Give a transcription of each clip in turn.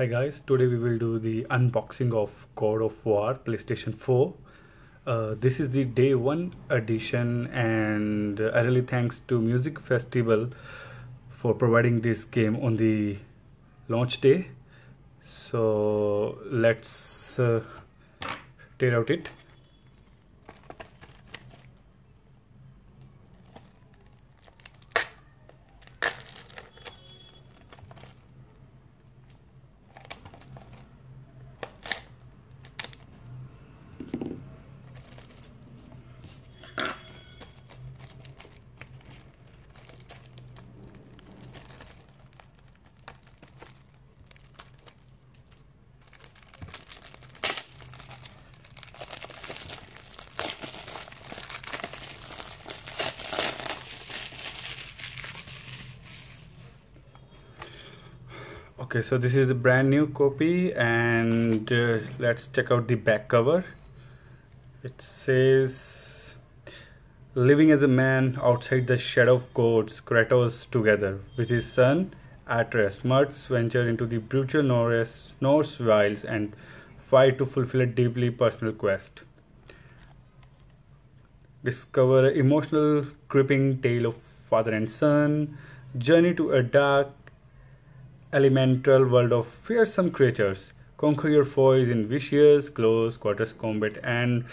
Hi guys, today we will do the unboxing of God of War PlayStation 4. This is the day one edition and I really thanks to Music Festival for providing this game on the launch day. So let's tear out it. Okay, so this is the brand new copy and let's check out the back cover. It says, living as a man outside the shadow of gods, Kratos together with his son Atreus must venture into the brutal Norse wilds and fight to fulfill a deeply personal quest. Discover an emotional, gripping tale of father and son, journey to a dark, elemental world of fearsome creatures, conquer your foes in vicious close quarters combat. And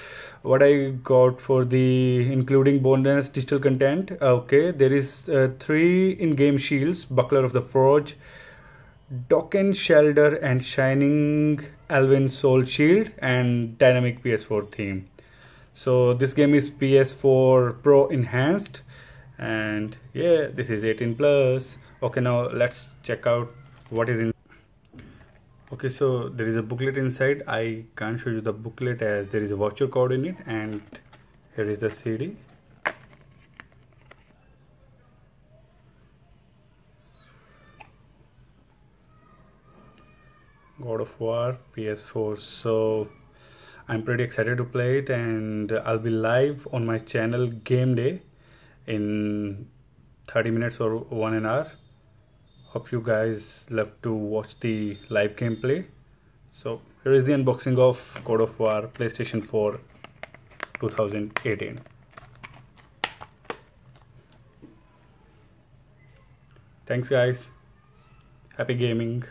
what I got for the including bonus digital content, okay, there is 3 in-game shields: Buckler of the Forge, Dokken Shelter, and Shining Elven Soul Shield, and dynamic PS4 theme. So this game is PS4 Pro enhanced, and yeah, this is 18+. Okay, now let's check out what is in. Okay, so there is a booklet inside. I can't show you the booklet as there is a voucher code in it, and here is the CD. God of War PS4. So I'm pretty excited to play it, and I'll be live on my channel Game Day in 30 minutes or 1 hour. Hope you guys love to watch the live gameplay. So here is the unboxing of God of War PlayStation 4 2018. Thanks guys. Happy gaming.